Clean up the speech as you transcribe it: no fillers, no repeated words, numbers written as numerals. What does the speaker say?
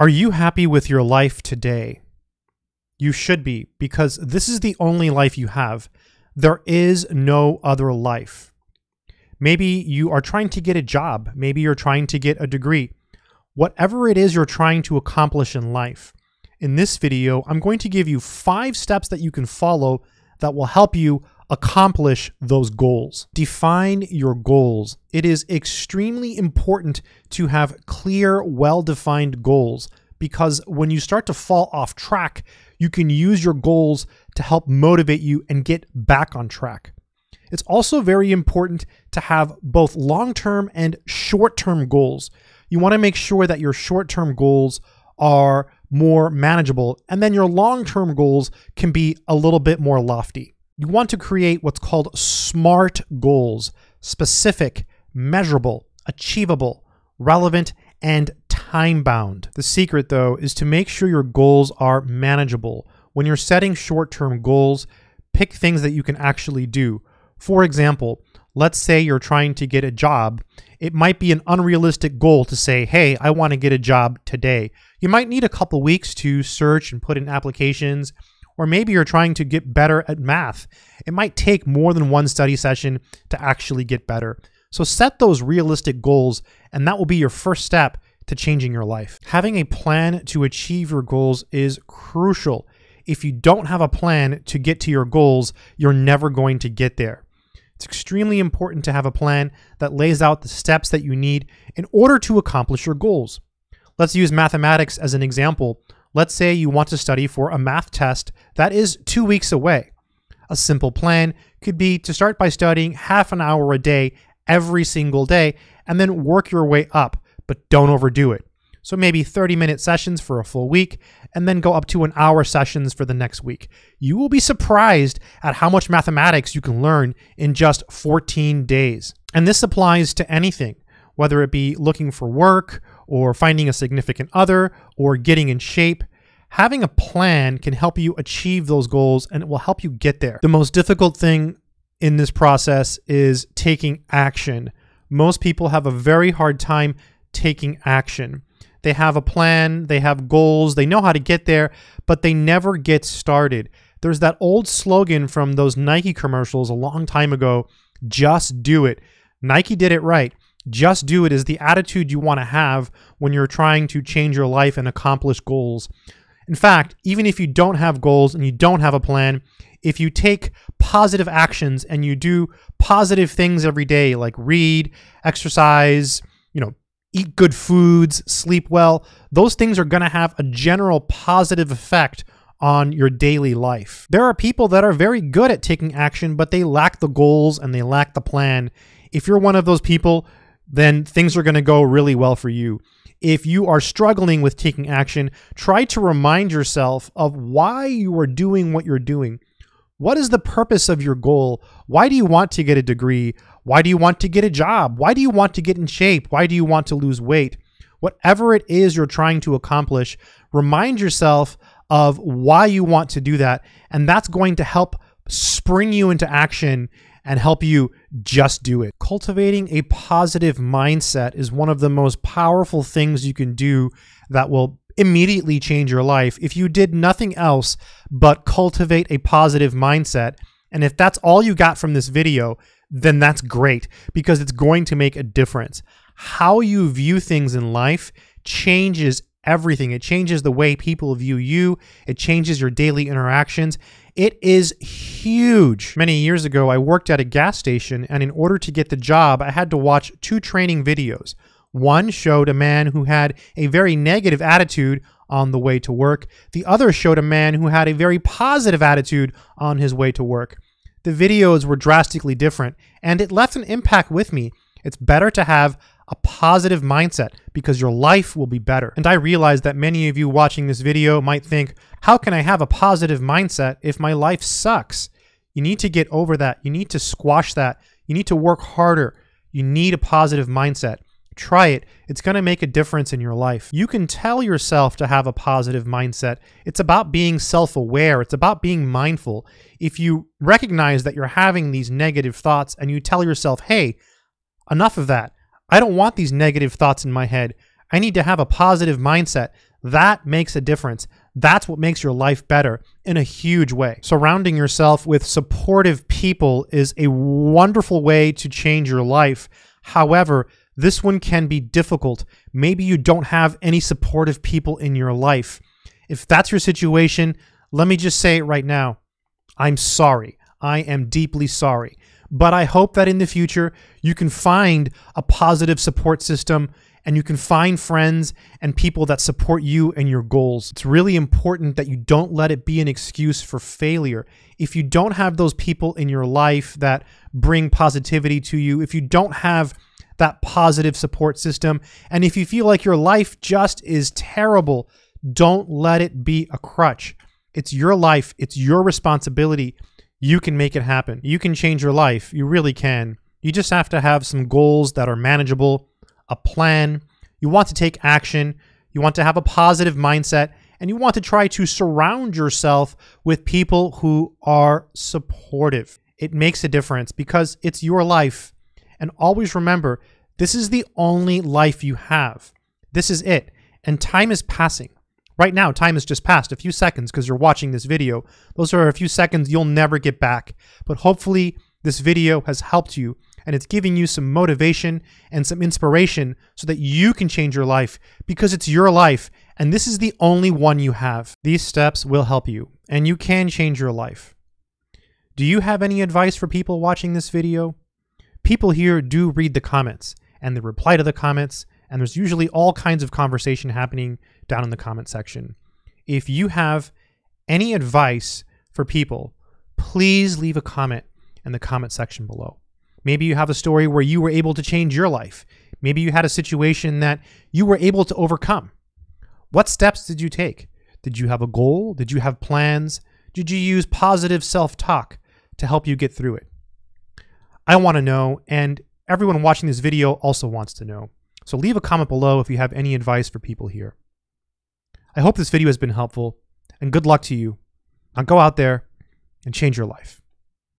Are you happy with your life today? You should be, because this is the only life you have. There is no other life. Maybe you are trying to get a job. Maybe you're trying to get a degree. Whatever it is you're trying to accomplish in life, in this video, I'm going to give you 5 steps that you can follow that will help you accomplish those goals. Define your goals. It is extremely important to have clear, well-defined goals, because when you start to fall off track, you can use your goals to help motivate you and get back on track. It's also very important to have both long-term and short-term goals. You want to make sure that your short-term goals are more manageable, and then your long-term goals can be a little bit more lofty. You want to create what's called SMART goals: specific, measurable, achievable, relevant, and time-bound. The secret, though, is to make sure your goals are manageable. When you're setting short-term goals, pick things that you can actually do. For example, let's say you're trying to get a job. It might be an unrealistic goal to say, hey, I want to get a job today. You might need a couple weeks to search and put in applications. Or maybe you're trying to get better at math. It might take more than one study session to actually get better. So set those realistic goals, and that will be your first step to changing your life. Having a plan to achieve your goals is crucial. If you don't have a plan to get to your goals, you're never going to get there. It's extremely important to have a plan that lays out the steps that you need in order to accomplish your goals. Let's use mathematics as an example. Let's say you want to study for a math test that is 2 weeks away. A simple plan could be to start by studying half an hour a day every single day and then work your way up, but don't overdo it. So maybe 30-minute sessions for a full week and then go up to an hour sessions for the next week. You will be surprised at how much mathematics you can learn in just 14 days. And this applies to anything, whether it be looking for work or finding a significant other, or getting in shape. Having a plan can help you achieve those goals, and it will help you get there. The most difficult thing in this process is taking action. Most people have a very hard time taking action. They have a plan, they have goals, they know how to get there, but they never get started. There's that old slogan from those Nike commercials a long time ago, just do it. Nike did it right. Just do it is the attitude you want to have when you're trying to change your life and accomplish goals. In fact, even if you don't have goals and you don't have a plan, if you take positive actions and you do positive things every day, like read, exercise, eat good foods, sleep well, those things are going to have a general positive effect on your daily life. There are people that are very good at taking action, but they lack the goals and they lack the plan. If you're one of those people, then things are going to go really well for you. If you are struggling with taking action, try to remind yourself of why you are doing what you're doing. What is the purpose of your goal? Why do you want to get a degree? Why do you want to get a job? Why do you want to get in shape? Why do you want to lose weight? Whatever it is you're trying to accomplish, remind yourself of why you want to do that, and that's going to help spring you into action and help you just do it. Cultivating a positive mindset is one of the most powerful things you can do that will immediately change your life if you did nothing else but cultivate a positive mindset. And if that's all you got from this video, then that's great, because it's going to make a difference. How you view things in life changes everything. It changes the way people view you. It changes your daily interactions. It is huge. Many years ago, I worked at a gas station, and in order to get the job, I had to watch 2 training videos. One showed a man who had a very negative attitude on the way to work. The other showed a man who had a very positive attitude on his way to work. The videos were drastically different, and it left an impact with me. It's better to have a positive mindset, because your life will be better. And I realize that many of you watching this video might think, how can I have a positive mindset if my life sucks? You need to get over that. You need to squash that. You need to work harder. You need a positive mindset. Try it. It's going to make a difference in your life. You can tell yourself to have a positive mindset. It's about being self-aware. It's about being mindful. If you recognize that you're having these negative thoughts and you tell yourself, hey, enough of that. I don't want these negative thoughts in my head. I need to have a positive mindset. That makes a difference. That's what makes your life better in a huge way. Surrounding yourself with supportive people is a wonderful way to change your life. However, this one can be difficult. Maybe you don't have any supportive people in your life. If that's your situation, let me just say it right now. I'm sorry. I am deeply sorry. But I hope that in the future, you can find a positive support system and you can find friends and people that support you and your goals. It's really important that you don't let it be an excuse for failure. If you don't have those people in your life that bring positivity to you, if you don't have that positive support system, and if you feel like your life just is terrible, don't let it be a crutch. It's your life. It's your responsibility. You can make it happen. You can change your life. You really can. You just have to have some goals that are manageable, a plan. You want to take action. You want to have a positive mindset, and you want to try to surround yourself with people who are supportive. It makes a difference because it's your life. And always remember, this is the only life you have. This is it. And time is passing. Right now, time has just passed a few seconds because you're watching this video. Those are a few seconds you'll never get back. But hopefully this video has helped you and it's giving you some motivation and some inspiration so that you can change your life because it's your life and this is the only one you have. These steps will help you and you can change your life. Do you have any advice for people watching this video? People here do read the comments and they reply to the comments. And there's usually all kinds of conversation happening down in the comment section. If you have any advice for people, please leave a comment in the comment section below. Maybe you have a story where you were able to change your life. Maybe you had a situation that you were able to overcome. What steps did you take? Did you have a goal? Did you have plans? Did you use positive self-talk to help you get through it? I want to know, and everyone watching this video also wants to know. So leave a comment below if you have any advice for people here. I hope this video has been helpful, and good luck to you. Now go out there and change your life.